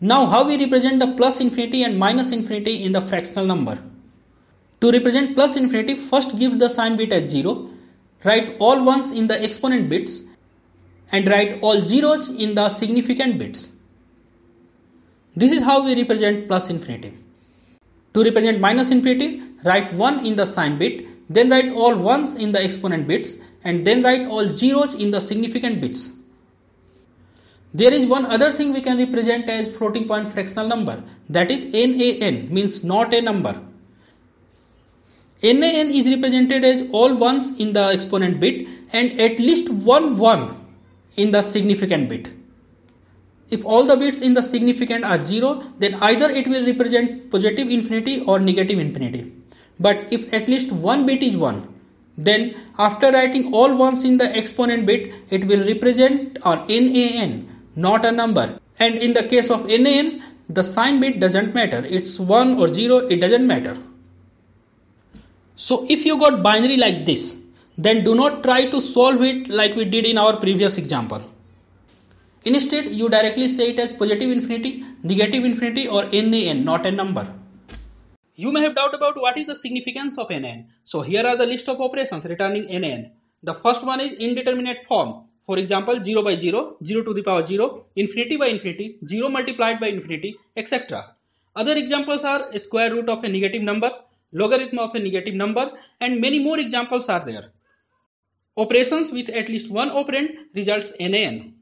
Now how we represent the plus infinity and minus infinity in the fractional number? To represent plus infinity, first give the sign bit as 0, write all 1s in the exponent bits and write all 0s in the significant bits. This is how we represent plus infinity. To represent minus infinity, write 1 in the sign bit, then write all 1s in the exponent bits and then write all 0s in the significant bits. There is one other thing we can represent as floating point fractional number, that is NaN, means not a number. NaN is represented as all 1s in the exponent bit and at least one 1 in the significant bit. If all the bits in the significant are 0, then either it will represent positive infinity or negative infinity. But if at least one bit is 1, then after writing all 1s in the exponent bit, it will represent our NaN, not a number. And in the case of NaN, the sign bit doesn't matter. It's 1 or 0, it doesn't matter. So if you got binary like this, then do not try to solve it like we did in our previous example. Instead, you directly say it as positive infinity, negative infinity or NaN, not a number. You may have doubt about what is the significance of NaN. So here are the list of operations returning NaN. The first one is indeterminate form. For example, 0 by 0, 0 to the power 0, infinity by infinity, 0 multiplied by infinity, etc. Other examples are square root of a negative number, logarithm of a negative number, and many more examples are there. Operations with at least one operand results NaN.